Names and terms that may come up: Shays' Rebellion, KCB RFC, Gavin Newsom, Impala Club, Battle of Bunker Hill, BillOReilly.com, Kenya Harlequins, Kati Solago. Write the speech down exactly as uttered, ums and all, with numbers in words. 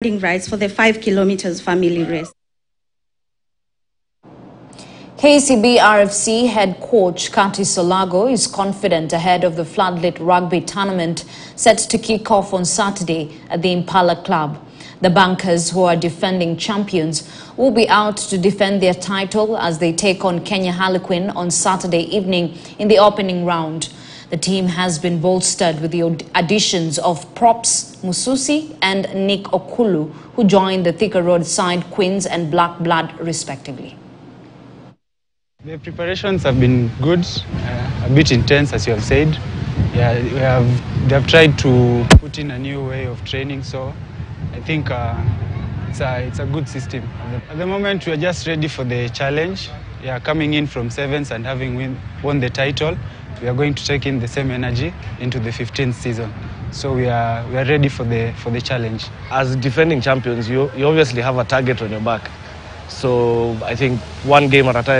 Rights for the five kilometers family race. K C B R F C head coach Kati Solago is confident ahead of the floodlit rugby tournament set to kick off on Saturday at the Impala Club. The Bankers, who are defending champions, will be out to defend their title as they take on Kenya Harlequins on Saturday evening in the opening round. The team has been bolstered with the additions of Props Mususi and Nick Okulu, who joined the Thika Road side Queens and Black Blood respectively. The preparations have been good, uh, a bit intense as you have said. Yeah, we have, they have tried to put in a new way of training, so I think uh, it's, a, it's a good system. At the moment we are just ready for the challenge. Yeah, coming in from sevens and having win, won the title, we are going to take in the same energy into the fifteenth season. So we are we are ready for the for the challenge. As defending champions, you you obviously have a target on your back. So I think one game at a time.